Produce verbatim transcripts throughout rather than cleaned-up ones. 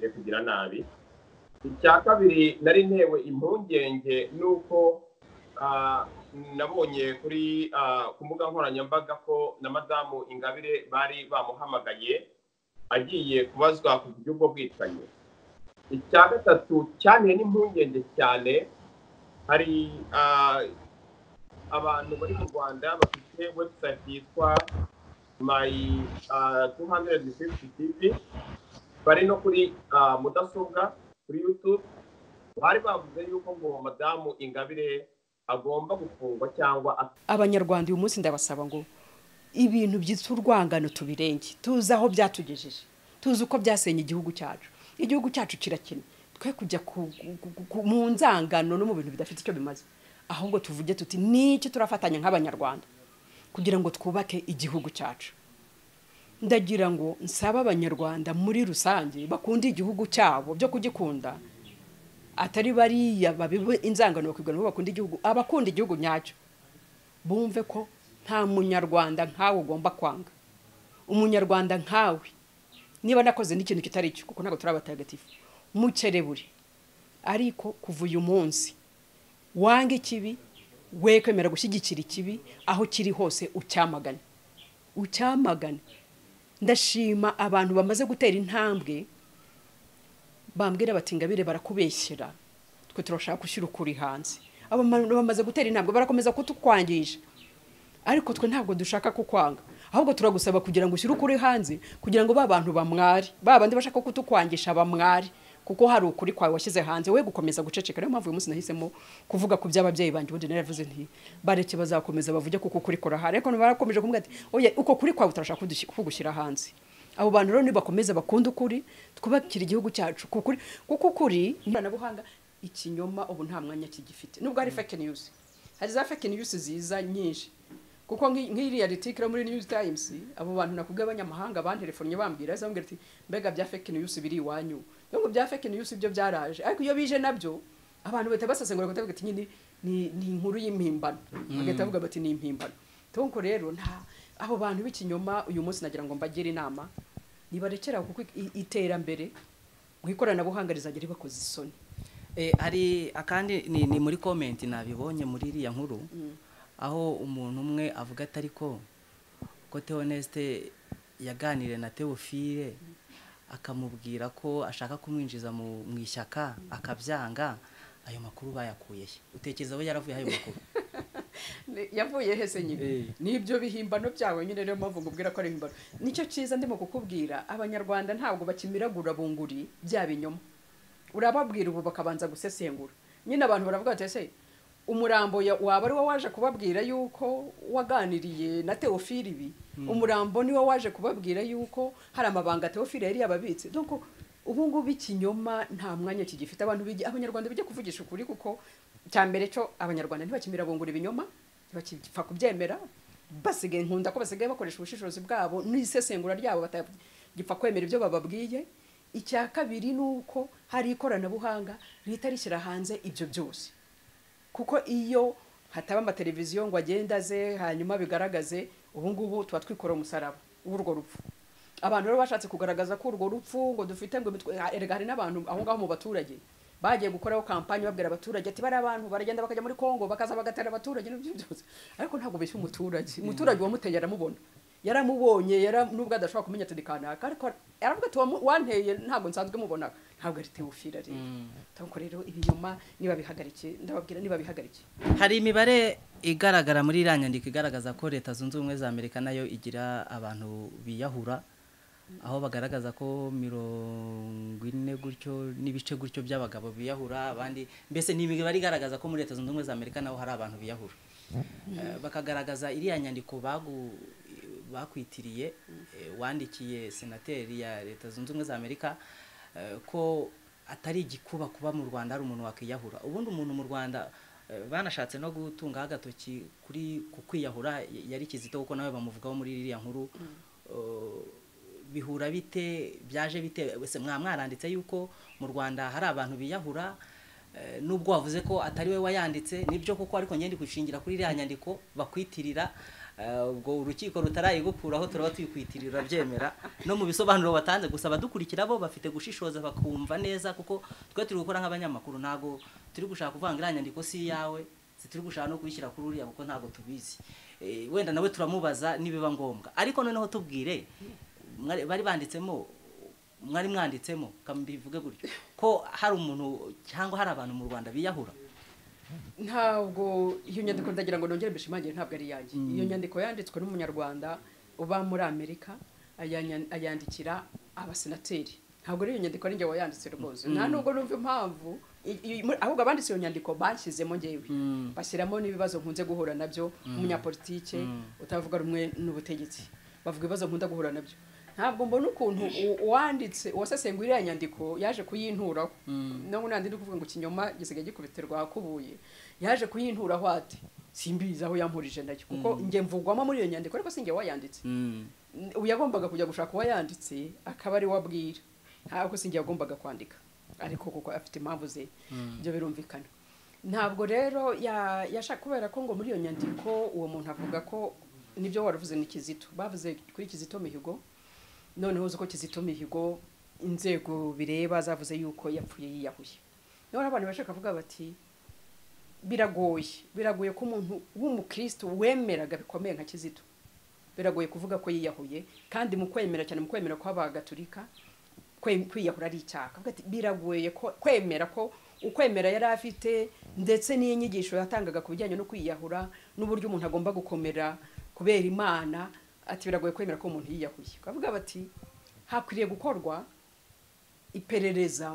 kugira nabi. Icya kabiri nari ntewe impungenge nuko nabonye kuri kumbuga nkoranyambaga ko na madamu Ingabire bari bamuhamagaye agiye kubazwa ku buryo bwo bwitanyo. Icya gatatu cyane n'impungenge cyane hari abantu bari mu Rwanda bafite website yitwa my two fifty T V bari no kuri mudasobwa kuri YouTube bari bavuze yuko ngo madamu Ingabire agomba gufungwa cyangwa abanyarwanda uyu munsi ndabasaba ngo ibintu byitse urwangano tubirenge tuzi aho byatugejeje tuzi uko byasenye igihugu cyacu igihugu cyacu kirakene twe kujya mu nzangano no mu bintu bidafite icyo bimaze ahubwo tuvuge tuti n'iki turafatanya nk'abanyarwanda kugira ngo twubake igihugu cyacu ndagira ngo nsaba abanyarwanda muri rusange bakunde igihugu cyabo byo kugikunda atari bariya babibe inzangano yo kwigana bakunda igihugu abakunda igihugu nyacyo bumve ko nta munyarwanda nkawe ugomba kwanga umunyarwanda nkawe niba nakoze n'ikintu kitari cyo kuko ntago turabatagatifu mukerebure ariko kuva uyu munsi wange kibi we kwemera gushyigikira ikibi aho kiri hose ucyamagana ucyamagana ndashima abantu bamaze gutera intambwe bambwira bati Ingabire barakubeshyira twe turashaka gushyira ukuri hanze abantu bamaze gutera intambwe barakomeza kutukwangisha ariko twe ntabwo dushaka kukwanga ahubwo turagusaba kugira ngo ushyire ukuri hanze kugira ngo ba bantu bamwari ba bandi bashaka kutukwangisha bamwari kuko hari ukuri kwawe washyize hanze we gukomeza guceceka niyo mpamvu uyu munsi nahisemo kuvuga ku by'ababyeyi banje ubundi naravuze nti bareke bazakomeza bavuge kuko ukuri kora hari ariko barakomeje kumbwira ati oya uko kuri kwawe utarashaka kugushyira hanze abo bantu rero nibakomeza bakunda ukuri twubakira igihugu cyacu kuko kuko ukuri n'anabuhanga ikinyoma ubu nta mwanya kigifite nubwo ari fake news hari za fake news ziza nyinshi kuko nk'iriya ritikira muri New Times abo bantu nakugabanya amahanga banterefonye bambira azambwira ati mbega bya fake news biri wanyu ngo bya fake news ibyo byaraje ariko iyo bije nabyo abantu bete basasengura ko tavuga ati nyine ni inkuru y'impimbano bagahita bavuga bati ni impimbano tonko rero nta abo bantu b'ikinyoma uyu munsi nagira ngo mbagira inama nibarekera kuko iterambere mwikorana buhanga rizagera bakoze isoni eh ari akandi ni, ni muri comment nabibonye muri iriya nkuru mm. aho umuntu umwe avuga atari ko ko Honeste yaganire na Teofile mm. akamubwira ko ashaka kumwinjiza mu mwishyaka akabyanga ayo makuru bayakuye utekereza we yaravuye ayo makuru yavuye hese nyine nibyo bihimbano byawe nyine rero mavuga ubwira ko ari himbano nicyo cyiza ndimo kukubwira abanyarwanda ntabwo bakimiragura bunguri bya binyoma urababwira ubu bakabanza gusesengura nyine abantu baravuga ati ese umurambo waba ari waje kubabwira yuko waganiriye na Teofile ibi umurambo niwe waje kubabwira yuko hari amabanga Teofile yari yababitse donc ubu ngubu ikinyoma nta mwanya kigifite abantu bigi abanyarwanda bijye kuvugisha ukuri kuko cyambere cyo abanyarwanda ntibakimira bongura ibinyoma ntibakipfa kubyemera basigaye nkunda ko basigaye bakoresha ubushishozi bwabo n'isesengura ryabo batagipfa kwemera ibyo bababwiye icya kabiri nuko hari ikoranabuhanga leta rishyira hanze ibyo byose kuko iyo hataba ama televiziyo ngo agenda ze hanyuma bigaragaze ubu ngubu tuba twikora umusaraba w'urwo rupfu abantu rero bashatse kugaragaza ko urwo rupfu ngo dufite ngo erega hari n'abantu aho ngaho mu baturage bagiye gukoraho kampanye babwira abaturage ati bari abantu baragenda bakajya muri Kongo bakaza bagatera abaturage n'ibyo ariko ntabwo bishye umuturage umuturage wa muteye aramubona yaramubonye yara nubwo adashobora kumenya ati kanaka ariko aravuga ati wanteye ntabwo nsanzwe mubona ntabwo ari Teofile rero tanko rero ibinyoma niba bihagarike ndababwira niba bihagarike hari imibare igaragara muri iranyandiko igaragaza ko leta zunze ubumwe za Amerika nayo igira abantu biyahura aho bagaragaza ko mirongo ine gutyo nibice gutyo by'abagabo biyahura abandi mbese n'imibare igaragaza ko muri leta zunze ubumwe za Amerika naho hari abantu biyahura bakagaragaza iriya nyandiko bagu bakwitiriye wandikiye senateri ya leta zunze ubumwe za Amerika ko atari igikuba kuba mu Rwanda ari umuntu wakiyahura ubundi umuntu mu Rwanda banashatse no gutunga agatoki kuri kukwiyahura yari Kizito kuko nawe bamuvugaho muri iriya nkuru bihura bite byaje bite wese mwamwaranditse yuko mu Rwanda hari abantu biyahura nubwo wavuze ko atari we wayanditse nibyo koko ariko ngende kushingira kuri iriya nyandiko bakwitirira ubwo urukiko rutarayigukuraho turaba twikwitirira byemera no mu bisobanuro batanze gusa badukurikira bo bafite gushishoza bakumva neza kuko twe turi gukora nk'abanyamakuru nago turi gushaka kuvangiranya inyandiko si yawe turi gushaka no kwishyira kuri uriya kuko ntago tubizi wenda nawe turamubaza nibiba ngombwa ariko noneho tubwire bari banditsemo mwari mwanditsemo kambivuge gutyo ko hari umuntu cyangwa hari abantu mu Rwanda biyahura ntabwo iyo nyandiko ndagira ngo ndongere bishimangire ntabwo ari yanjye iyo nyandiko yanditswe n'umunyarwanda uba muri Amerika ayandikira abasenateri ntabwo ari iyo nyandiko ari nge wayanditse rwose nta nubwo numva impamvu ahubwo abanditse iyo nyandiko bashyizemo ngewe bashyiramo n'ibibazo nkunze guhura nabyo umunyapolitike utavuga rumwe n'ubutegetsi bavuga ibibazo nkunda guhura nabyo ntabwo mbona ukuntu uwanditse wasesengurira nyandiko yaje kuyinturaho no nandi ndi kuvuga ngo kinyoma gisigaye gikubeterwa akubuye yaje kuyintura aho ati simbiza aho yampurije ndacyo kuko nge mvugwamo muri iyo nyandiko ariko singe wayanditse uyagombaga kujya gushaka wayanditse akaba ari wabwira ntabwo singe yagombaga kwandika ariko kuko afite impamvu ze byo birumvikana ntabwo rero yashaka kubera ko ngo muri iyo nyandiko uwo muntu avuga ko nibyo waravuze ni Kizito bavuze kuri Kizito Mihigo noneho uko Kizito Mihigo inzego bireba zavuze yuko yapfuye yiyahuye none abantu bashaka kuvuga bati biragoye biragoye ko umuntu w'umukristo wemeraga bikomeye nka Kizito biragoye kuvuga ko yiyahuye kandi mu kwemera cyane mu kwemera ko abagaturika kwiyahura ari icyaha biragoye ko kwemera ko ukwemera yari afite ndetse n'inyigisho yatangaga kubijyanye no kwiyahura n'uburyo umuntu agomba gukomera kubera Imana ati biragoye kwemera ko umuntu yiyahuye kavuga bati hakwiriye gukorwa iperereza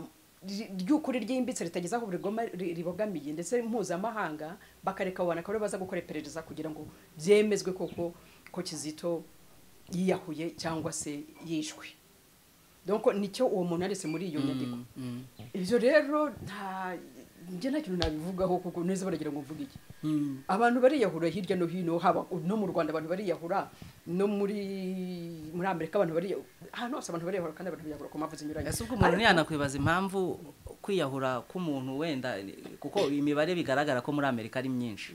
ry'ukuri ryimbitse ritageza aho ribogamiye ndetse mpuzamahanga bakareka abana ko baza gukora iperereza kugira ngo byemezwe koko ko Kizito yiyahuye cyangwa se yishwe donc nicyo uwo muntu arese muri iyo nyandiko ibyo rero nta nje nta kintu nabivugaho kuko neza baragira ngo mvuge iki abantu bari yahura hirya no hino haba no mu Rwanda abantu bari yahura no muri muri Amerika abantu bari hano hose abantu bari yahura kandi abantu biyahura ko mavuze inyuranye asubwo umuntu yanakwibaza impamvu kwiyahura k'umuntu wenda kuko imibare bigaragara ko muri Amerika ari myinshi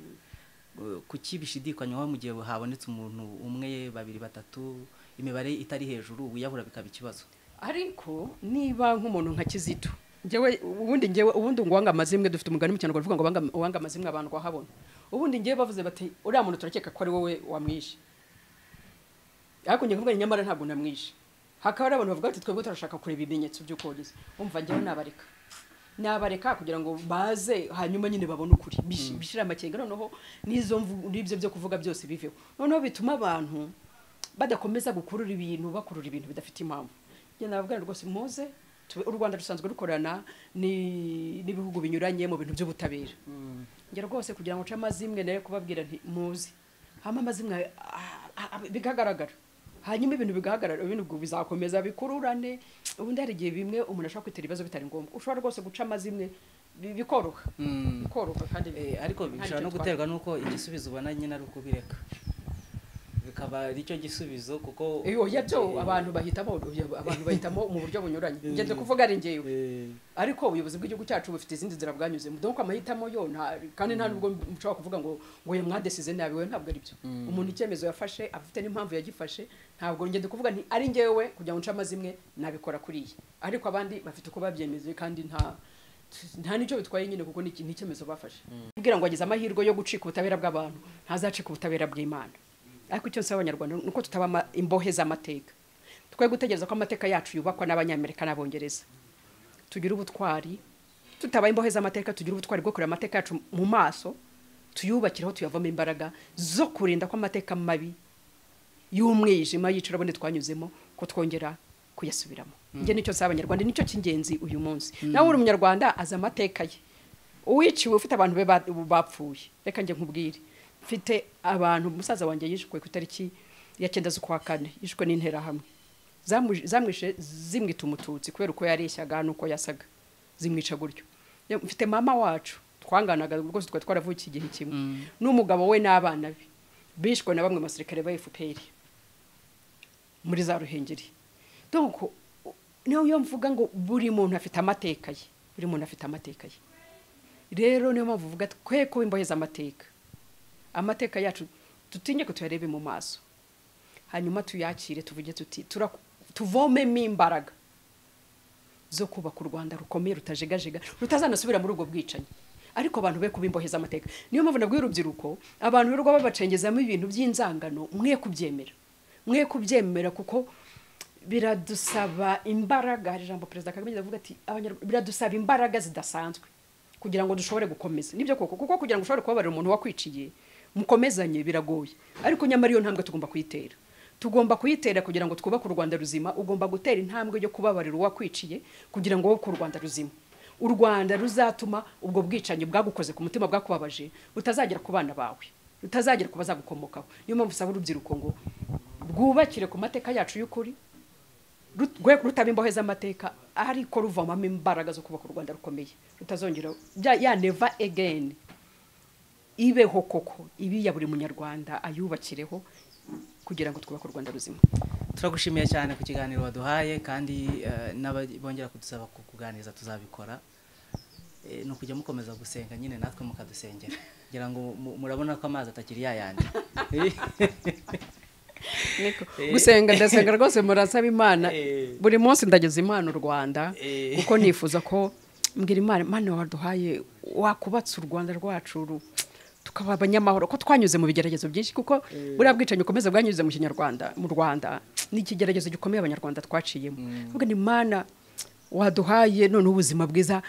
kuki bishidikanywa mu gihe habonetse umuntu umwe babiri batatu imibare itari hejuru ubuyahura bikaba ikibazo ariko niba nk'umuntu nka Kizito ngewe ubundi ngewe ubundi ngwanga amazimwe dufite umugani mu cyane bavuga ngo banga wanga amazimwe abantu kwa habona ubundi ngewe bavuze bati uriya muntu turakeka ko ari wowe wamwishe ariko ngewe kuvuga nyamara ntabwo namwishe hakaba ari abantu bavuga bati twebwe turashaka kureba ibimenyetso by'ukogeza umva ngewe nabareka nabareka kugira ngo baze hanyuma nyine babone ukuri bishira amakenga noneho nizo mvuribyo byo kuvuga byose biveho noneho bituma abantu badakomeza gukurura ibintu bakurura ibintu bidafite impamvu nge navuga rwose muze u Rwanda rusanzwe rukorana ni nibihugu binyuranye mu bintu by'ubutabera nge rwose kugira ngo camazimwe nayo kubabwira nti muzi hama mazimwe bigagaragara hanyuma ibintu bigagaragara ibintu bwo bizakomeza bikururane ubundi hari giye bimwe umuntu ashaka kwitera ibibazo bitari ngombwa ushobora rwose gucamazimwe bikoroka bikoroka kandi ariko bishobora no guterwa nuko igisubizo ubona nyina ruko bireka kaba ricyo gisubizo kuko iyo yabyo abantu bahitamo abantu bahitamo mu buryo bunyuranye ngende kuvuga ari ngewe ariko ubuyobozi bw'igihugu cyacu bufite izindi nzira bwanyuzemo donc amahitamo yo kandi nta nubwo mushaka kuvuga ngo ngo ye mwadesize nabi we ntabwo ari byo umuntu icyemezo yafashe afite n'impamvu yagifashe ntabwo ngende kuvuga nti ari ngewe kujya ngo ncama zimwe nabikora kuriye ariko abandi bafite uko babyemeze kandi nta nta nicyo bitwaye nyine kuko ni icyemezo bafashe kugira ngo ageze amahirwe yo gucika ubutabera bw'abantu ntazacika ubutabera bw'Imana ariko cyo se abanyarwanda nuko tutaba imbohe za mateka twego gutegereza ko amateka yacu yubakwa n'abanyamerika n'abongereza tugira ubutwari tutaba imbohe za mateka tugira ubutwari bwo kurera amateka yacu mu maso tuyubakiraho tuyavamo imbaraga zo kurinda ko amateka mabi y'umwijima yicira bone twanyuzemo ko twongera kuyasubiramo nge nicyo se abanyarwanda nicyo kingenzi uyu munsi nawe uri umunyarwanda aza amateka ye uwiciwe ufite abantu be bapfuye reka nge nkubwire fite abantu musaza wanjye yishwe ku tariki ya cyenda z'ukwa kane yishwe n'intera hamwe zamwishe zimwita umututsi kubera uko yareshyaga nuko yasaga zimwica gutyo mfite mama wacu twanganaga rwose twari twaravukiye igihe kimwe n'umugabo we n'abana be bishwe na bamwe abasirikare ba F P R muri za Ruhengeri donc niyo mvuga ngo buri muntu afite amateka ye buri muntu afite amateka ye rero niyo mpamvu vuga tweko imbohe z'amateka amateka yacu tutinye kutwerebe mu maso hanyuma tuyakire tuvuge tuti tuvomemo imbaraga zo kubaka u Rwanda rukomeye rutajegajega rutazanasubira muri ubwo bwicanyi ariko abantu be kubimboheza amateka niyo mpamvu nabwiye urubyiruko abantu rw'aba bacengezamo ibintu by'inzangano mwe kubyemera mwe kubyemera kuko biradusaba imbaraga ijambo Perezida Kagame yavuga ati biradusaba imbaraga zidasanzwe kugira ngo dushobore gukomeza nibyo koko kuko kugira ngo ushobore kubabarira umuntu wakwiciye mukomezanye biragoye ariko nyamara iyo ntambwe tugomba kuyitera tugomba kuyitera kugira ngo twubake u Rwanda ruzima ugomba gutera intambwe yo kubabarira uwakwiciye kugira ngo ku Rwanda ruzima u Rwanda ruzatuma ubwo bwicanyi bwagukoze ku mutima bwakubabaje utazagera ku bana bawe utazagera kubaza gukomokaho niyo mpamvu saba urubyiruko ngo bwubakire ku mateka yacu y'ukuri rutwe rutabimboheza amateka ariko ruvamamo imbaraga zo kubaka u Rwanda rukomeye rutazongera ya never again ibeho koko ibi ya buri munyarwanda ayubakireho kugira ngo twubake u Rwanda ruzima. Turagushimiye cyane ku kiganiro waduhaye kandi n'abongera kudusaba kukuganiriza tuzabikora no kujya mukomeza gusenga nyine natwe mukadusengera kugira ngo murabona ko amazi atakiri yayandi gusenga ndasenga rwose murasaba Imana buri munsi ndageze Imana u Rwanda kuko nifuza ko mbwira Imana Imana waduhaye wakubatse u Rwanda rwacu tukaba abanyamahoro ko twanyuze mu bigeragezo byinshi kuko buri abwicanyi ukomeza bwanyuze mu Kinyarwanda mu Rwanda ni ikigeragezo gikomeye abanyarwanda twaciyemo ubwo ni Imana waduhaye none ubuzima bwiza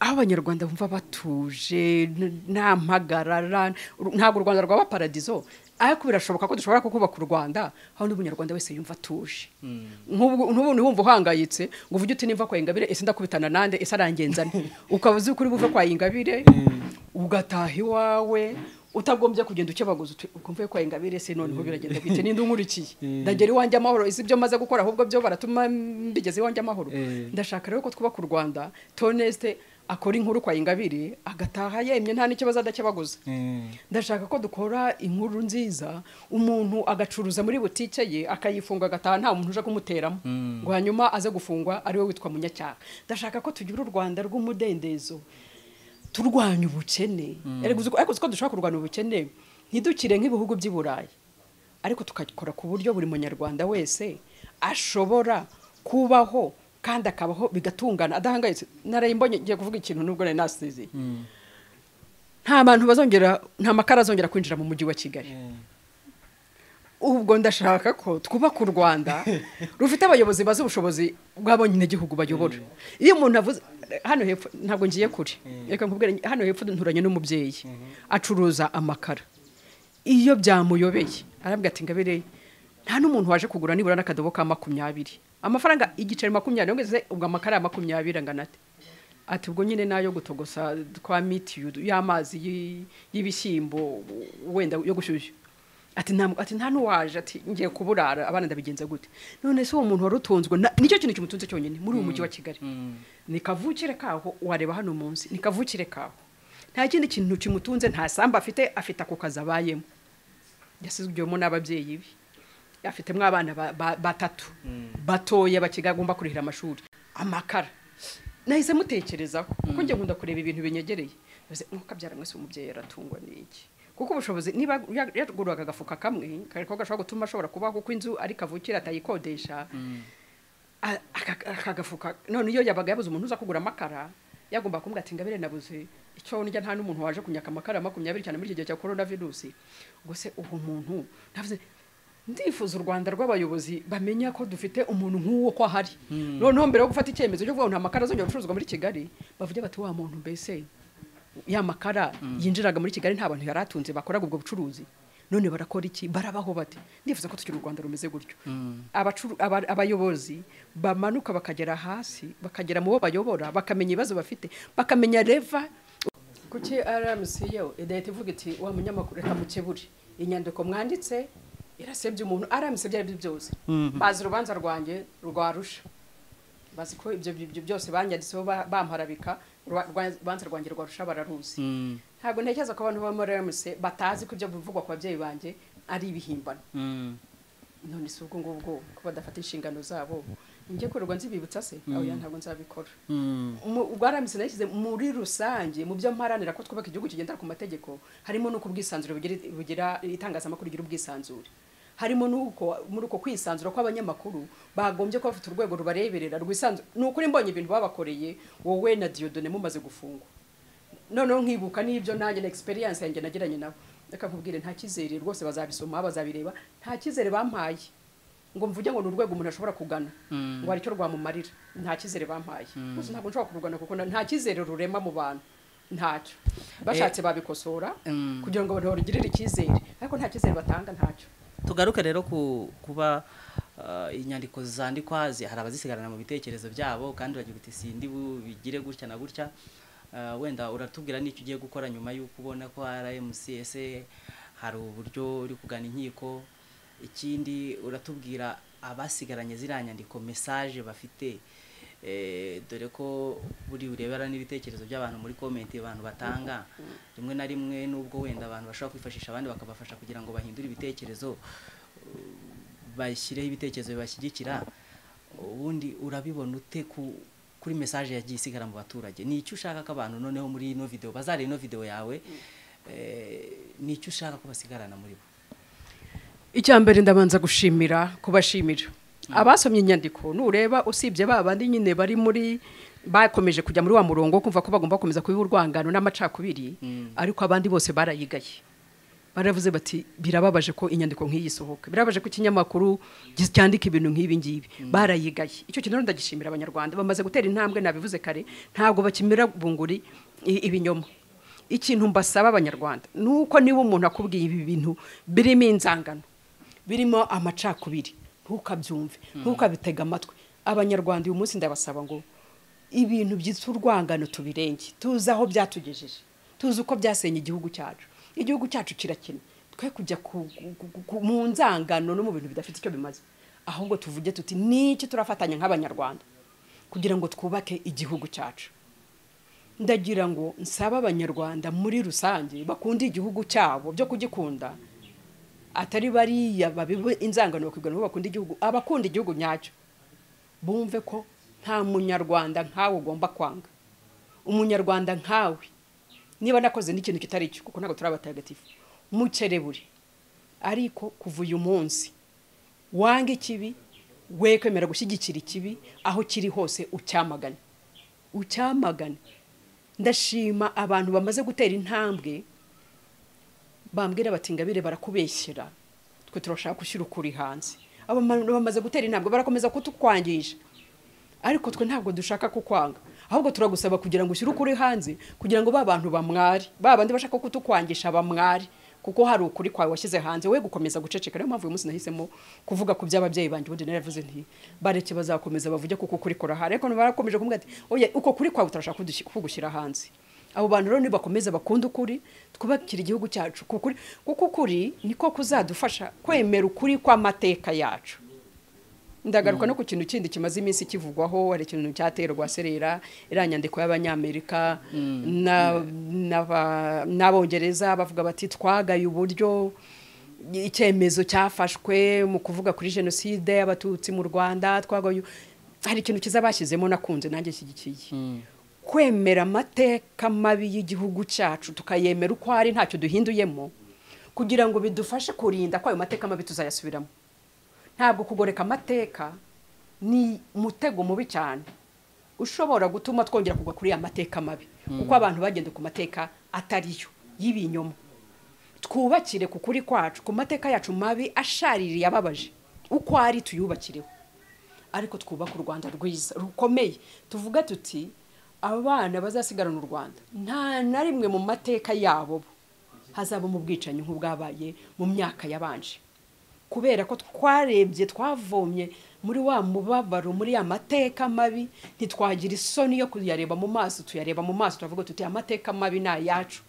abanyarwanda bumva batuje nta mpagarara ntabwo u Rwanda rwaba paradizo ariko birashoboka ko dushobora kubaka u Rwanda aho n'ubunyarwanda wese yumva atuje n'ubu n'umva uhangayitse ngo uvuge uti nimva kwa Ingabire ese ndakubitana nande ese arangenzana ukavuze ukuri buva kwa Ingabire ugataha iwawe utagombye kugenda ukebaguza ukumvuye kwa Ingabire ese noneho biragenda bite n'indungurikiye ndagera iwanjye amahoro isi byo maze gukora ahubwo byo baratuma mbigeze iwanjye amahoro ndashaka rero ko twubaka u Rwanda toneste akora inkuru kwa Ingabire agataha yemye nta n'ikibazo adakebaguza ndashaka ko dukora inkuru nziza umuntu agacuruza muri butike ye akayifunga agataha nta muntu uje kumuteramo ngo hanyuma aze gufungwa ari we witwa munyacyaha ndashaka ko tugira u Rwanda rw'umudendezo turwanya ubukene erega ko dushaka kurwanya ubukene ntidukire nk'ibihugu by'i Burayi ariko tukakora ku buryo buri munyarwanda wese ashobora kubaho kandi akabaho bigatungana adahangayitse narayimbonye ngiye kuvuga ikintu nubwo nari nasize nta bantu bazongera nta makara azongera kwinjira mu mujyi wa Kigali ubwo ndashaka ko twubaka u Rwanda rufite abayobozi bazi ubushobozi bw'abo nyine gihugu bayobora iyo umuntu avuze hano hepfo ntabwo ngiye kure reka nkubwire hano hepfo nturanye n'umubyeyi acuruza amakara iyo byamuyobeye arabwira ati Ingabire nta n'umuntu waje kugura nibura n'akadobo ka makumyabiri amafaranga igiceri makumyabiri yongeze ubwo amakara makumyabiri nganate ati ubwo nyine nayo gutogosa kwa mitude y'amazi y'ibishyimbo wenda yo gushyushya ati ntabwo ati nta nuwaje ati ngiye kuburara abana ndabigenza gute none se uwo muntu warutunzwe nicyo kintu kimutunze cyonyine muri uyu mujyi wa Kigali nikavukire kaho wareba hano munsi nikavukire kaho nta kindi kintu kimutunze nta samba afite afite ako kazabayemo yasizwemo n'ababyeyi bi afite mwabana batatu batoye bakigagomba kurihira amashuri amakara nahise mutekerezaho kuko nje nkunda kureba ibintu binyegereye bose nko kabyara mwese umubyeyi yaratungwa n'iki kuko ubushobozi niba yagurwaga gafuka kamwe kariko gashobora gutuma ashobora kuba kuko inzu ari kavukira atayikodesha akagafuka none iyo yabaga yabuze umuntu uza kugura amakara yagomba kumbwa ati Ingabire nabuze icyo njya nta n'umuntu waje kunyaka amakara makumyabiri cyane muri iki gihe cya coronavirus gose uwo muntu navuze ndifuza u Rwanda rw'abayobozi bamenya ko dufite umuntu nk'uwo ko hari noneho mbere yo gufata icyemezo cyo kuvuga nta makara azongera gucuruzwa muri Kigali bavuge bati wa muntu mbese ya makara yinjiraga muri Kigali nta bantu yaratunze bakoraga ubwo bucuruzi none barakora iki barabaho bati ndifuza ko tukiri u Rwanda rumeze gutyo abayobozi bamanuka bakagera hasi bakagera mu bo bayobora bakamenya ibibazo bafite bakamenya leva kuki R M C yo idahita ivuga iti wa munyamakuru reka mukeburi inyandiko mwanditse irasebye umuntu aramise byari byose bazi rubanza rwanjye rwarusha bazi ko ibyo byose banyanditseho bamparabika rubanza rwanjye rwarusha bararuzi ntabwo ntekereza ko abantu bamara aramise batazi ko ibyo bivugwa kwa byeyi banje ari ibihimbano none si ubwo ngubwo ko badafata inshingano zabo Nje ko rwanze bibutsa se aho yantago nzabikora ubwaramise nashyize muri rusange mu byo mparanira ko twubaka igihugu kigendera ku mategeko harimo no kubwisanzure bugira itangazamakuru igira ubwisanzure harimo nuko muri uko kwisanzura kw'abanyamakuru bagombye ko bafite urwego rubareberera rwisanzure n'ukuri mbonye ibintu babakoreye wowe na Diodone mumaze gufungwa none nkibuka nibyo nanjye na experience yanjye nagiranye nabo nakakubwire nta kizere rwose bazabisoma bazabireba nta kizere bampaye ngo mvuge ngo n'urwego umuntu ashobora kugana ngo ari cyo rwamumarira nta kizere bampaye gusa ntabwo nshobora kuvugana kuko nta kizere rurema mu bantu ntacyo bashatse babikosora kugira ngo abantu bagirire ikizere ariko nta kizere batanga ntacyo. Tugaruke rero kuba inyandiko zandikwa hari abazisigarana mu bitekerezo byabo kandi bagiye guti sindi bigire gutya na gutya wenda uratubwira n'icyo ugiye gukora nyuma y'uko ubona ko R M C S hari uburyo uri kugana inkiko. Ikindi uratubwira abasigaranye ziranyandiko message bafite eh dore ko buri urebera n'ibitekerezo by'abantu muri comment abantu batanga rimwe na rimwe nubwo wenda abantu bashaka kwifashisha abandi bakabafasha kugira ngo bahindure ibitekerezo bashyireho ibitekerezo bibashyigikira ubundi urabibona ute ku kuri message yagiye isigara mu baturage n'icyo ushaka ko abantu noneho muri ino video bazare ino video yawe eh n'icyo ushaka ko basigarana muri bo. Icyambere ndabanza gushimira kubashimira abasomye inyandiko nureba usibye babandi nyine bari muri bakomeje kujya muri wa murongo kumva ko bagomba komeza kubiba urwangano n'amacakubiri ariko abandi bose barayigaye baravuze bati birababaje ko inyandiko nk'iyi sohoka birabaje ko ikinyamakuru cyandika ibintu nk'ibi ngibi barayigaye icyo kintu ndagishimira abanyarwanda bamaze gutera intambwe nabivuze kare ntago bakimira bunguri ibinyoma. Ikintu mbasaba abanyarwanda nuko niba umuntu akubwiye ibi bintu birimo inzangano birimo amacakubiri ntukabyumve ntukabitega amatwi. Abanyarwanda uyu munsi ndabasaba ngo ibintu byitwa urwangano tubirenge tuzi aho byatugejeje tuzi uko byasenye igihugu cyacu igihugu cyacu kirakene twe kujya mu nzangano no mu bintu bidafite icyo bimaze ahubwo tuvuge tuti n'iki turafatanya nk'abanyarwanda kugira ngo twubake igihugu cyacu. Ndagira ngo nsaba abanyarwanda muri rusange bakunda igihugu cyabo byo kugikunda atari bariya babibu inzangano bakugana bakunda igihugu abakunda igihugu nyacyo bumve ko nta munyarwanda nkawe ugomba kwanga umunyarwanda nkawe niba nakoze n'ikintu kitari cyo kuko ntago turabatagatifu mucerebure ariko kuva uyu munsi wange ikibi wekwemera gushyigikira ikibi aho kiri hose ucyamagane ucyamagane. Ndashima abantu bamaze gutera intambwe bambwira bati Ingabire barakubeshyira twe turashaka gushyira ukuri hanze abantu bamaze gutera intambwe barakomeza kutukwangisha ariko twe ntabwo dushaka kukwanga ahubwo turagusaba kugira ngo ushyire ukuri hanze kugira ngo ba bantu bamwari ba bandi bashaka kutukwangisha bamwari kuko hari ukuri kwawe washyize hanze we gukomeza gucecekera. Niyo mpamvu uyu munsi nahisemo kuvuga ku by'ababyeyi banjye ubundi naravuze nti bareke bazakomeza bavuge kuko kuri kora hari ariko barakomeje kumbwira ati oya uko kuri kwawe utarashaka kugushyira hanze abo bantu rero nibakomeza bakunda ukuri twubakira igihugu cyacu kuko ukuri niko kuzadufasha kwemera ukuri kw'amateka yacu. Ndagaruka no ku kintu kindi kimaze iminsi kivugwaho ari ikintu cyaterwa serera iranyandiko y'abanyamerika na n'abongereza bavuga bati twagaye uburyo icyemezo cyafashwe mu kuvuga kuri jenoside y'abatutsi mu Rwanda twagaye hari ikintu kizabashyizemo nakunze nanjye kigikiye kwemera amateka mabi y'igihugu cyacu tukayemera uko ari ntacyo duhinduyemo kugira ngo bidufashe kurinda kwayo mateka mabi tuzayasubiramo. Ntabwo kugoreka amateka ni mutego mubi cyane ushobora gutuma twongera kugwa kuri amateka mabi kuko abantu bagenda ku mateka atariyo y'ibinyoma twubakire ku kuri kwacu ku mateka yacu mabi ashaririye ababaje uko ari tuyubakireho ariko twubaka u Rwanda rwiza rukomeye tuvuga tuti abana bazasigarana u Rwanda nta na rimwe mu mateka yabo hazaba mu bwicanyi nk'ubwabaye mu myaka yabanje kubera ko twarebye twavomye muri wa mubabaro muri amateka mabi ntitwagira isoni yo kuyareba mu maso tuyareba mu maso twavuga tuti amateka mabi na yacu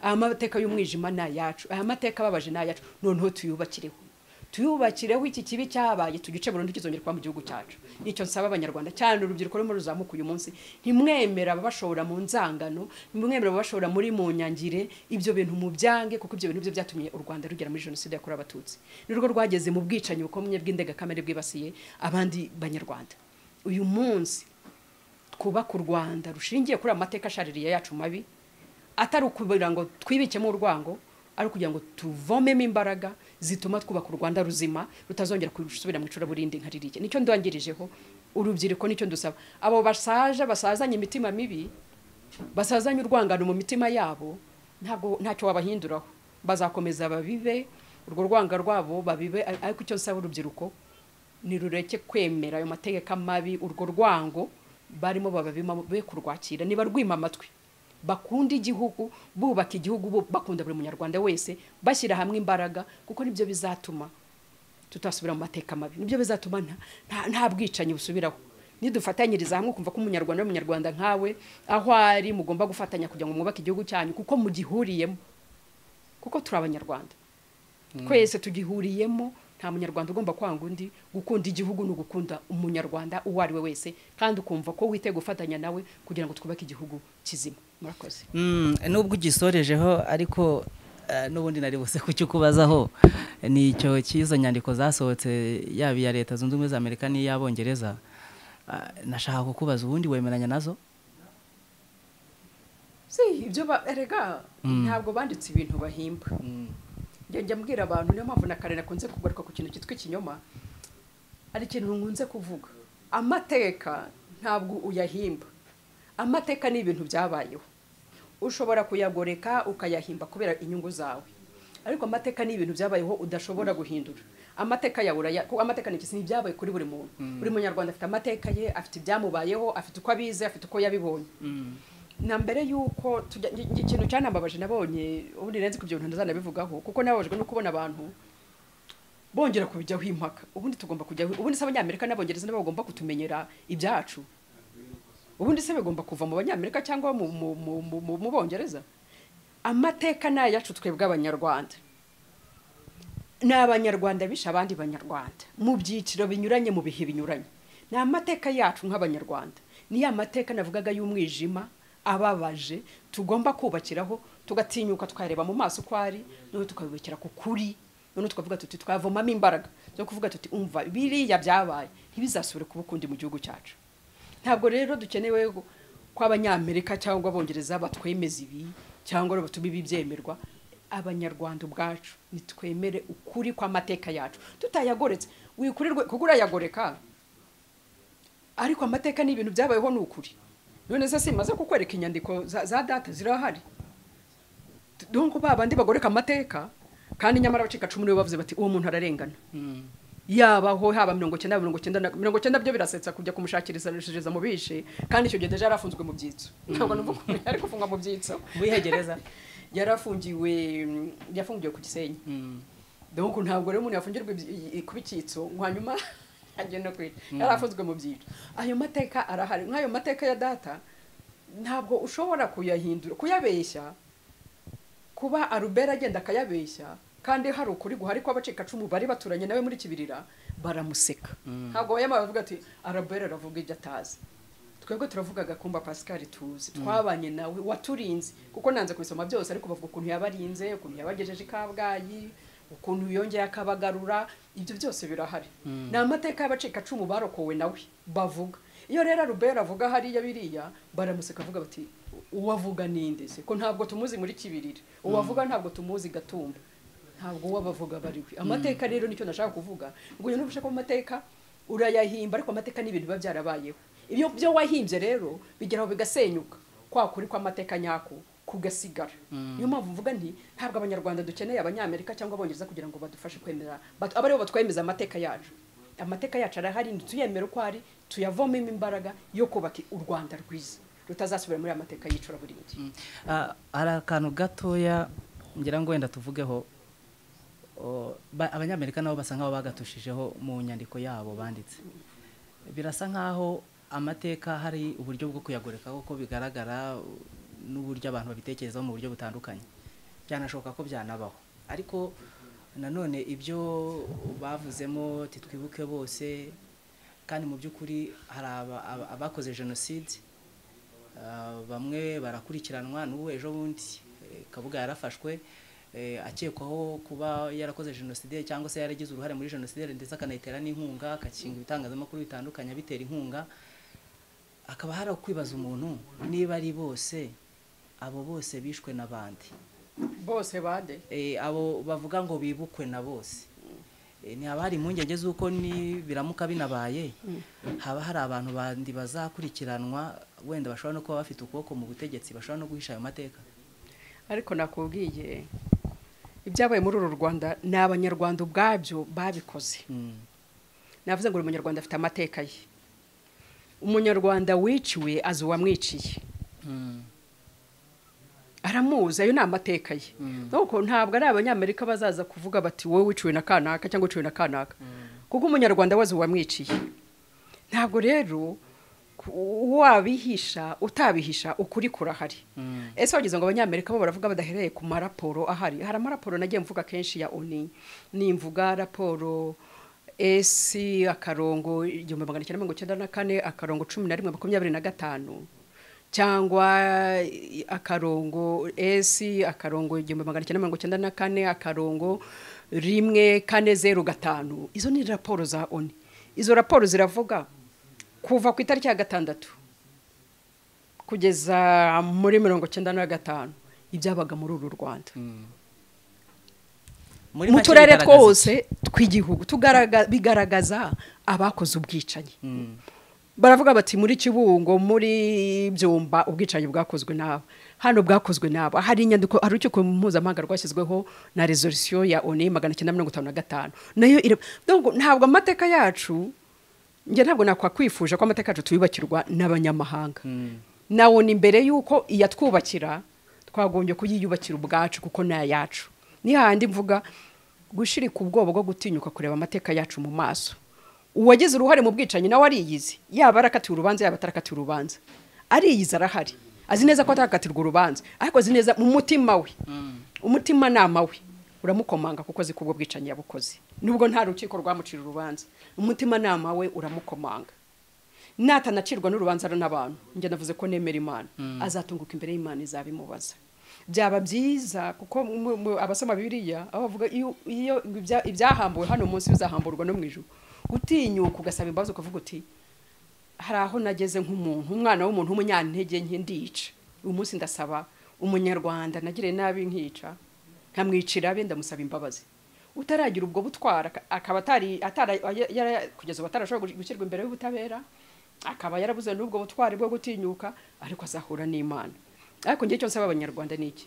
amateka y'umwijima na yacu amateka babaje na yacu noneho tuyubakireho tuyubakireho iki kibi cyabaye tugice burundu kizongerwa mu gihugu cyacu. Nicyo nsaba abanyarwanda cyane urubyiruko rwo ruzamuka uyu munsi ntimwemera abashobora mu nzangano ntimwemera abashobora muri mu nyangire ibyo bintu mu byange kuko ibyo bintu byo byatumye u Rwanda rugera muri jenoside yakorewe abatutsi nirwo rwageze mu bwicanyi bukomeye bw'indengakamere bwibasiye abandi banyarwanda. uyu munsi twubaka u Rwanda rushingiye kuri amateka shaririya yacu mabi atari ukubira ngo twibikemo urwango ari kugira ngo tuvomemo imbaraga zituma twubaka u Rwanda ruzima rutazongera kubisubira mu cura burindi nkaririke nicyo ndwangirejeho urubyiruko nicyo ndusaba abo basaje basazanye imitima mibi basazanye urwangano mu mitima yabo ntabwo ntacyo wabahinduraho bazakomeza babibe urwo rwanga rwabo babibe ariko icyo nsaba urubyiruko ni rureke kwemera ayo mategeko mabi urwo rwango barimo bababima be kurwakira niba rwima amatwi bakunda igihugu bubaka igihugu bakunda buri munyarwanda wese bashyira hamwe imbaraga kuko nibyo bizatuma tutasubira mu mateka mabi nibyo bizatuma nta bwicanyi busubiraho nidufatanyiriza hamwe kumva ko umunyarwanda n'umunyarwanda nkawe aho ari mugomba gufatanya kugira ngo mwubake igihugu cyanyu kuko mugihuriyemo kuko turi abanyarwanda twese tugihuriyemo nta munyarwanda ugomba kwanga undi gukunda igihugu no gukunda umunyarwanda uwo ari we wese kandi ukumva ko wite gufatanya nawe kugira ngo twubake igihugu kizima murakoze mm nubwo gisorejeho ariko uh, nubundi nari bose kucyukubazaho nicyo kizo nyandiko zasohotse yabi ya leta zunze ubumwe za Amerika ni yabongereza uh, nashaka kukubaza ubundi wemeranya nazo si ibyo barega mm. ntabwo banditse ibintu bahimba mm. njya mbwira abantu niyo mpamvu nakare nakunze kugaruka ku kintu kitwe kinyoma ari kintu nkunze kuvuga amateka ntabwo uyahimba amateka ni ibintu byabayeho ushobora kuyagoreka ukayahimba kubera inyungu zawe ariko amateka ni ibintu byabayeho udashobora guhindura amateka yabura ko amateka ni kintu byabaye kuri buri muntu buri munyarwanda afite amateka ye afite ibyamubayeho afite uko abize afite uko yabibonye na mbere yuko ikintu cyanambabaje nabonye ubundi renze ku byo ntazana bivugaho kuko nabajwe no kubona abantu bongera kubijya hwimpaka ubundi tugomba kujya ubundi se abanyamerika n'abongereza n'abagomba kutumenyera ibyacu ubundi se bagomba kuva mu banyamerika cyangwa mu bongereza amateka nayacu twebwe abanyarwanda n'abanyarwanda bisha abandi banyarwanda mu byiciro binyuranye mu bihe binyuranye na amateka yacu nk'abanyarwanda ni amateka navugaga y'umwijima ababaje tugomba kubakiraho tugatinyuka twareba mu maso kwari no tukabibekera ku kuri no tukavuga tuti twavoma imbaraga zo kuvuga tuti umva biriya byabaye ntibizasubire kubukundi mu gihugu cyacu ntabwo rero dukenewe kw'abanyamerika cyangwa abongereza batwemeza ibi cyangwa rero tubibi byemerwa abanyarwanda ubwacu nitwemere ukuri kw'amateka yacu tutayagoretse wikurirwe kugura yagoreka ariko amateka ni ibintu byabayeho n'ukuri none se simaze kukwereka inyandiko za, za data zirahari donko baba ndi bagoreka amateka kandi nyamara abacika cumi niwe bavuze bati uwo muntu ararengana mm. yabaho haba mirongo cyenda mirongo cyenda byo birasetsa kujya kumushakiriza n'ishijeza mu bishe kandi icyo gihe deja yarafunzwe mu byitso ntabwo numva ko ari kufunga mu byitso wihegereza yarafungiwe yafungiwe ku Gisenyi mm. donko ntabwo rero umuntu yafungirwe kubikitso hanyuma agenda kwita yarafuzwe mu byiciro ayo mateka arahari nkayo mateka ya data ntabwo ushobora kuyahindura kuyabeshya kuba Arubera agenda akayabeshya kandi hari ukuri guhari ko abacika cumi bari baturanye nawe muri kibirira baramuseka ntabwo yema bavuga ati Arubera aravuga ibyo atazi twebwe turavugaga kumba Pascal tuzi twabanye nawe waturinze kuko nanze kubisoma byose ariko bavuga ukuntu yabarinze ukuntu yabagejeje ikabwayi ukuntu yongeye akabagarura ibyo byose birahari mm. na amateka y'abacika cumi barokowe nawe bavuga iyo rero Arubera avuga hariya biriya baramuseka avuga bati uwavuga ninde se ko ntabwo tumuzi muri kibirira uwavuga ntabwo tumuzi Gatumba ntabwo wabavuga bariwe amateka rero nicyo nashaka kuvuga ngo nyo nubusha ko amateka urayahimba ariko amateka ni ibintu biba byarabayeho ibyo byo wahimbye rero bigeraho bigasenyuka kwa kuri kwa amateka nyako kugasigara niyo mpamvu mvuga nti ntabwo abanyarwanda dukeneye abanyamerika cyangwa abongereza kugira ngo badufashe kwemera abariho batwemeza amateka yacu amateka yacu arahari ntituyemera uko ari tuyavomemo imbaraga yo kubaka u Rwanda rwiza rutazasubira muri amateka y'icura burindi ari akantu gatoya ngira ngo wenda tuvugeho abanyamerika nabo basa nk'abo bagatushijeho mu nyandiko yabo banditse birasa nk'aho amateka hari uburyo bwo kuyagoreka kuko bigaragara n'uburyo abantu babitekerezaho mu buryo butandukanye byanashoboka ko byanabaho ariko nanone ibyo bavuzemo titwibuke bose kandi mu by'ukuri hari abakoze jenoside bamwe barakurikiranwa n'ubu ejo bundi Kabuga yarafashwe akekwaho kuba yarakoze jenoside cyangwa se yaragize uruhare muri jenoside ndetse akanayitera n'inkunga akakinga ibitangazamakuru bitandukanye bitera inkunga akaba hara kwibaza umuntu niba ari bose abo bose bishwe nabandi bose bade eh abo bavuga ngo bibukwe na bose ni abari impungenge z'uko ni biramuka binabaye haba hari abantu bandi bazakurikiranwa wenda bashobora no kuba bafite ukuboko mu butegetsi bashobora no guhisha ayo mateka ariko nakubwiye ibyabaye muri uru Rwanda n'abanyarwanda ubwabyo babikoze navuze ngo umunyarwanda afite amateka ye umunyarwanda wiciwe azuwamwiciye aramuza ayo namateka ye nuko ntabwo ari abanyamerika bazaza kuvuga bati wowe wiciwe na kanaka cyangwa wiciwe na kanaka kuko umunyarwanda wazuwamwiciye ntabwo rero wabihisha utabihisha ukuri kurahari ese wagize ngo abanyamerika bo baravuga badahereye ku maraporo ahari hari maraporo nagiye mvuga kenshi ya oni nimvuga raporo S akarongo igihumbi magana cyenda mirongo icyenda na kane akarongo cumi na rimwe makumyabiri na gatanu cyangwa akarongo S akarongo igihumbi magana cyenda mirongo icyenda na kane akarongo rimwe kane zeru gatanu izo ni raporo za oni izo raporo ziravuga kuva ku itariki ya gatandatu kugeza muri mirongo icyenda na gatanu ibyabaga muri uru Rwanda muri mu turere twose twigihugu tugaragaza bigaragaza abakoze ubwicanyi baravuga bati muri Kibungo muri Byumba ubwicanyi bwakozwe nabo hano bwakozwe nabo hari inyandiko ari cyo mpuzamahanga rwashyizweho na resolution ya O N U magana cyenda mirongo itanu na gatanu nayo ntabwo amateka yacu nje ntabwo nakwa kwifuje kwa mateka tubibakirwa n'abanyamahanga nawo ni mbere yuko iyatwubakira twagombye kuyiyubakira ubwacu kuko na yacu ni handi mvuga gushirika ubwoba bwo gutinyuka kureba amateka yacu mu maso uwagize uruhare mu bwicanyi nawe ariyize yaba arakati urubanza yaba atarakati urubanza ariyize arahari azi neza ko atakatirwa urubanza ariko azi neza mu mutima we umutima nama we uramukomanga kuko azi kubwo bwicanyi yabukoze nubwo nta rukiko rwamucira urubanza umutima nama we uramukomanga natanacirwa n'urubanza n'abantu nge navuze ko nemera Imana azatunguka imbere y'Imana izabimubaza byaba byiza kuko abasoma Bibiliya abavuga iyo ibyahambuwe hano munsi bizahamburwa no mu ijuru utinyuka ugasaba imbabazi ukavuga uti haraho nageze nk'umuntu umwana w'umuntu umunyantege nke ndica umunsi ndasaba umunyarwanda nagire nabi nkica nkamwicira benda musaba imbabazi utaragira ubwo butwara akaba atari kugeza batarashobora gushyirwa imbere y'ubutabera akaba yarabuze n'ubwo butwari bwo gutinyuka ariko azahura n'Imana ariko ngiye cyo nsaba abanyarwanda niki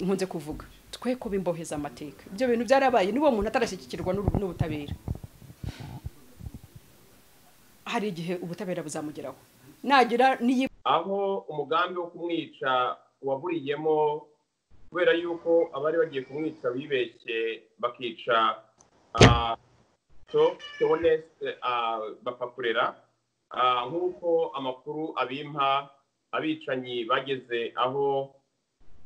nkunze kuvuga twe ko bimboheza amateka ibyo bintu byarabaye nibo umuntu atarashyikirwa n'ubutabera hari igihe ubutabera buzamugeraho nagira ni aho umugambi wo kumwica waburiyemo kubera yuko abari bagiye kumwica bibeshye bakica so bapakurera nk'uko amakuru abimpa abicanyi bageze aho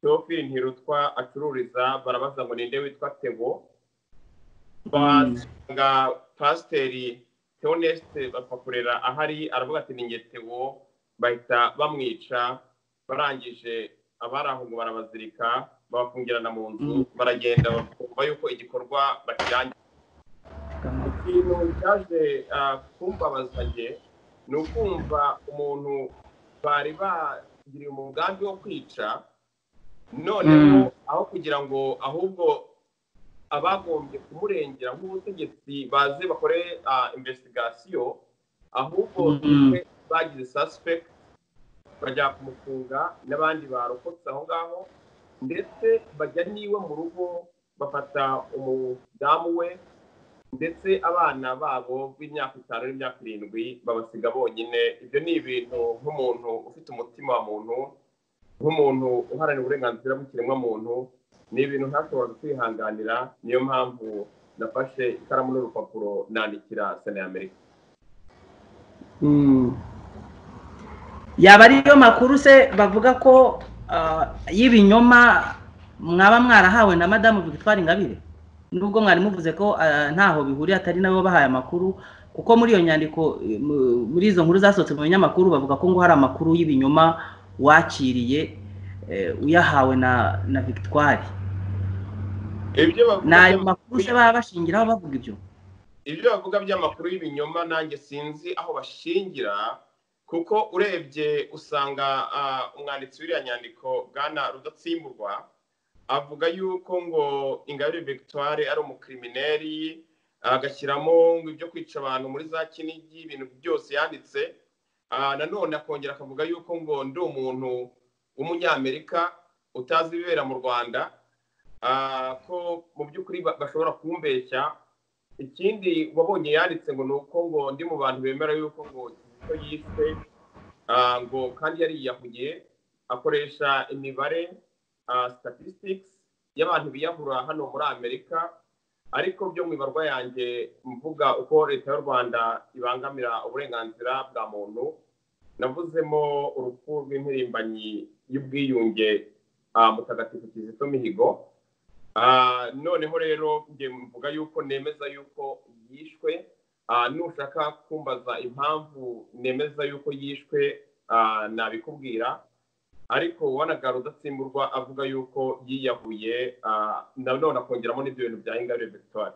Teofili Ntirutwa acururiza barabaza ngo ninde witwa Tebo basanga Pasiteri Theoneste bapakurera ahari aravuga ati ninjye Tebo bahita bamwica barangije abari aho ngo barabazirika babafungirana mu nzu baragenda bakumva yuko igikorwa bakirangiza ikintu cyaje kumbabaza njye ni ukumva umuntu bari bagiriye umugambi wo kwica noneho aho kugira ngo ahubwo abagombye kumurengera nk'ubutegetsi baze bakore investigation ahubwo bagize suspect bajya kumufunga n'abandi barokotse aho ngaho ndetse bajya niwe mu rugo bafata umudamu we ndetse abana babo b'imyaka itanu n'imyaka irindwi babasiga bonyine ibyo ni ibintu nk'umuntu ufite umutima wa muntu nk'umuntu uharanira uburenganzira bw'ikiremwa muntu ni ibintu ntashoboraga kwihanganira niyo mpamvu nafashe ikaramu n'urupapuro nandikira Sena y'Amerika yaba ariyo makuru se bavuga ko y'ibinyoma mwaba mwarahawe na madamu Victoire Ingabire nubwo mwari muvuze ko ntaho bihuriye atari nabo bahaye amakuru kuko muri iyo nyandiko muri izo nkuru zasohotse mu binyamakuru bavuga ko ngo hari amakuru y'ibinyoma wakiriye uyahawe na na Victoire nayo makuru baba bashingiraho bavuga ibyo ibyo bavuga by'amakuru y'ibinyoma nanjye sinzi aho bashingira kuko urebye usanga umwanditsi w'iriya nyandiko Bwana Rudatsimburwa avuga yuko ngo Ingabire Victoire ari umukrimineri agashyiramo ngo ibyo kwica abantu muri za Kinigi ibintu byose yanditse nanone akongera akavuga yuko ngo ndi umuntu w'umunyamerika utazi ibibera mu Rwanda ko mu by'ukuri bashobora kumbeshya ikindi wabonye yanditse ngo nuko ngo ndi mu bantu bemera yuko ngo Kizito yiswe ngo kandi yari yahugiye akoresha imibare statistics y'abantu biyahura hano muri Amerika ariko byo mwibarwa yanjye mvuga uko leta y'u Rwanda ibangamira uburenganzira bwa muntu navuzemo urupfu rw'impirimbanyi y'ubwiyunge mutagatifu Kizito Mihigo noneho rero ngiye mvuga yuko nemeza yuko yishwe nushaka kumbaza impamvu nemeza yuko yishwe nabikubwira ariko wanagara Rudatsimburwa avuga yuko yiyahuye nabona kongeramo n'ibyo bintu bya Ingabire Victoire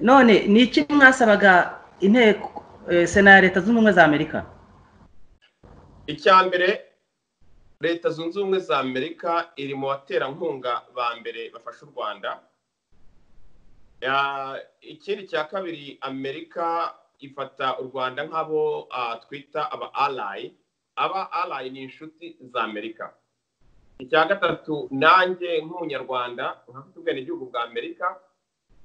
none ni iki mwasabaga inteko Sena ya Leta Zunze Ubumwe za Amerika icyambere Leta Zunze Ubumwe za Amerika iri mu baterankunga ba mbere bafasha u Rwanda ikindi cya kabiri Amerika ifata u Rwanda nk'abo twita aba ally aba ally ni inshuti za Amerika icya gatatu nanjye nk'umunyarwanda nkafite ubwene igihugu bwa Amerika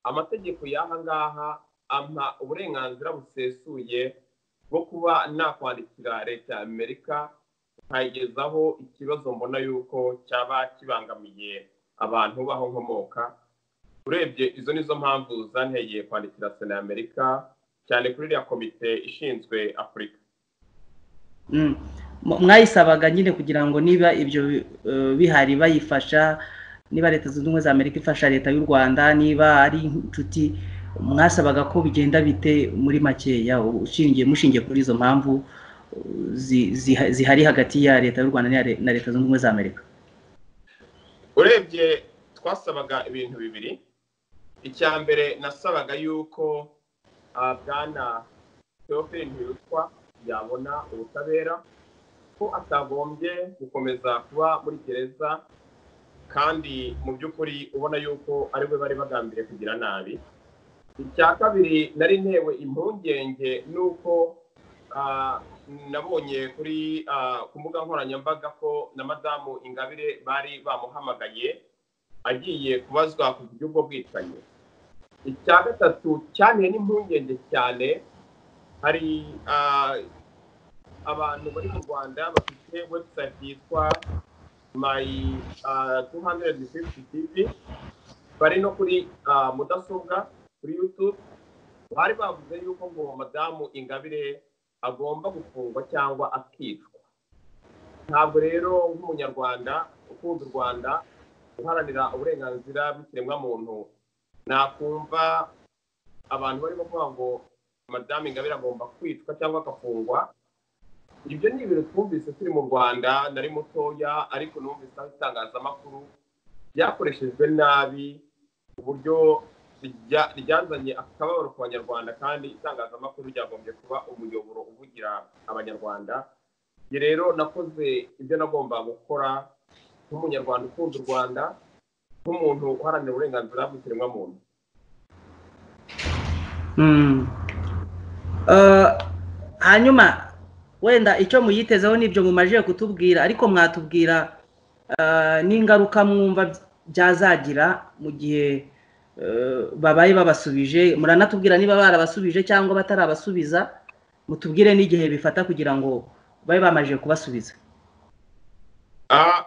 amategeko y'aha ngaha ampa uburenganzira busesuye bwo kuba nakwandikira Leta ya Amerika kayigezaho ikibazo mbona yuko cyaba kibangamiye abantu baho nkomoka urebye izo nizo mpamvu zanteye kwandikira Sena ya Amerika cyane kuri ya komite ishinzwe Afrika mwayisabaga nyine kugira ngo niba ibyo bihari bayifasha niba Leta Zunze Ubumwe za Amerika ifasha Leta y'u Rwanda niba ari inshuti mwasabaga ko bigenda bite muri makeya ushingiye mushingiye kuri izo mpamvu zihari hagati ya Leta y'u Rwanda na Leta Zunze Ubumwe za Amerika urebye twasabaga ibintu bibiri icya mbere nasabaga yuko Bwana Ntibutwa yabona ubutabera ko atagombye gukomeza kuba muri gereza kandi mu by'ukuri ubona yuko ari we bari bagambiriye kugira nabi icya kabiri nari ntewe impungenge nuko nabonye kuri ku mbuga nkoranyambaga ko na madamu Ingabire bari bamuhamagaye agiye kubazwa ku buryo bwo bwicanyi icya gatatu cyane n'impungenge cyane hari abantu bari mu Rwanda bafite website yitwa my two fifty T V bari no kuri mudasobwa kuri YouTube bari bavuze yuko ngo madamu Ingabire agomba gufungwa cyangwa akicwa ntabwo rero nk'umunyarwanda ukunda u Rwanda uharanira uburenganzira bw'ikiremwa muntu nakumva abantu barimo kuvuga ngo madamu Ingabire agomba kwicwa cyangwa akafungwa ibyo ni ibintu twumvise turi mu Rwanda nari mutoya ariko numvise itangazamakuru byakoreshejwe nabi uburyo ryazanye akababaro ku banyarwanda kandi itangazamakuru ryagombye kuba umuyoboro uvugira abanyarwanda njye rero nakoze ibyo nagomba gukora nk'umunyarwanda ukunda u Rwanda nk'umuntu uharanira uburenganzira bw'ikiremwamuntu hanyuma wenda icyo muyitezeho n'ibyo mumajiye kutubwira ariko mwatubwira n'ingaruka mwumva byazagira mu gihe babaye babasubije muranatubwira niba barabasubije cyangwa batarabasubiza mutubwire n'igihe bifata kugira ngo babe bamaje kubasubiza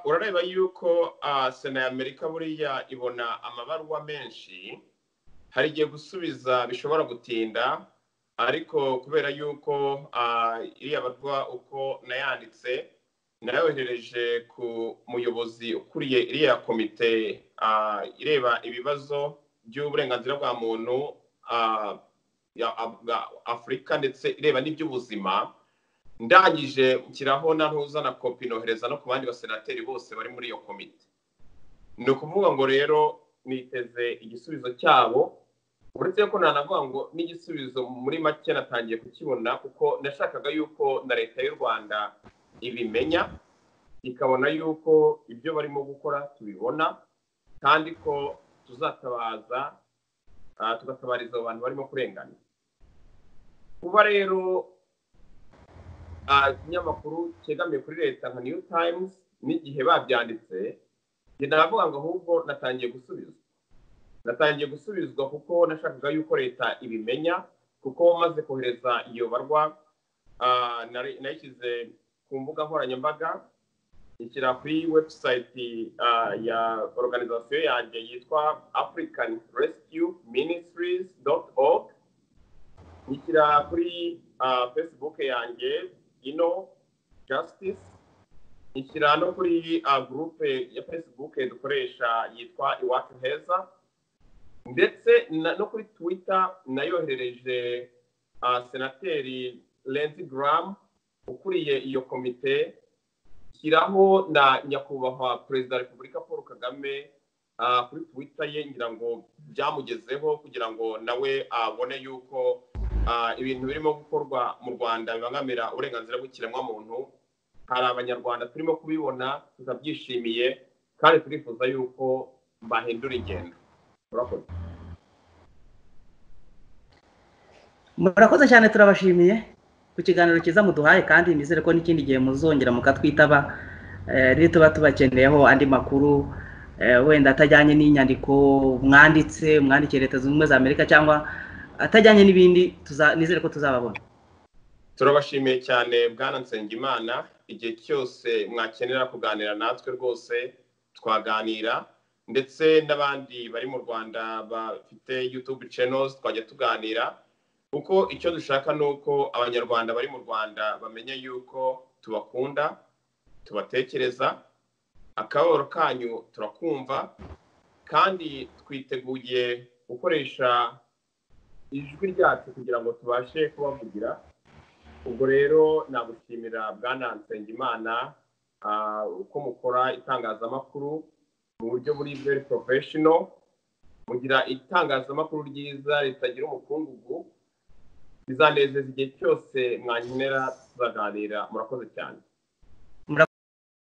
urareba yuko Sena ya Amerika buriya ibona amabaruwa menshi hari igihe gusubiza bishobora gutinda ariko kubera yuko iriya baruwa uko nayanditse nayohereje ku muyobozi ukuriye iriya komite ireba ibibazo by'uburenganzira bwa muntu ya Afrika ndetse ireba n'iby'ubuzima ndangije kiraho na ntuza na kopi nohereza no ku bandi basenateri bose bari muri iyo komite ni ukuvuga ngo rero niteze igisubizo cyabo, uretse ko nanavuga ngo n'igisubizo muri make natangiye kukibona kuko nashakaga yuko na leta y'u Rwanda ibimenya ikabona yuko ibyo barimo gukora tubibona kandi ko tuzatabaza tugatabariza abantu barimo kurengana. Kuba rero ikinyamakuru cyegamiye kuri leta nka New Times n'igihe babyanditse ndanavuga ngo ahubwo natangiye gusubizwa natangiye gusubizwa kuko nashakaga yuko leta ibimenya kuko maze kohereza iyo barwa nayishyize ku mbuga nkoranyambaga ikira kuri website ya organization yanjye yitwa african rescue ministries dot org ikira kuri Facebook yanjye ino justice ikira no kuri a group ya Facebook dukoresha yitwa Iwacu Heza, ndetse no kuri Twitter nayoherereje senateri Lindsey Graham ukuriye iyo komite kiraho na nyakubahwa Perezida wa Repubulika Paul Kagame kuri Twitter ye ngira ngo byamugezeho kugira ngo nawe abone yuko ibintu birimo gukorwa mu Rwanda bibangamira uburenganzira bw'ikiremwa muntu. Hari abanyarwanda turimo kubibona tuzabyishimiye kandi turifuza yuko bahindura igenda. Murakoze, murakoze cyane, turabashimiye ku kiganiro cyiza muduhaye kandi nizere ko n'ikindi gihe muzongera mukatwitaba rero tuba tubakeneyeho andi makuru wenda atajyanye n'inyandiko mwanditse mwandikire Leta Zunze Ubumwe za Amerika cyangwa atajyanye n'ibindi, nizere ko tuzababona. Turabashimiye cyane Bwana Nsengimana, igihe cyose mwakenera kuganira natwe rwose twaganira, ndetse n'abandi bari mu Rwanda bafite YouTube channels twajya tuganira uko icyo dushaka nuko abanyarwanda bari mu Rwanda bamenye yuko tubakunda, tubatekereza, akaboro kanyu turakumva kandi twiteguye gukoresha ijwi ryacu kugira ngo tubashe kubavugira. Ubwo rero nagushimira Bwana Nsengimana uko mukora itangazamakuru mu buryo buri very professional, mugira itangazamakuru ryiza ritagira umukungugu, bizanezeza igihe cyose mwankenera tuzaganira. Murakoze cyane.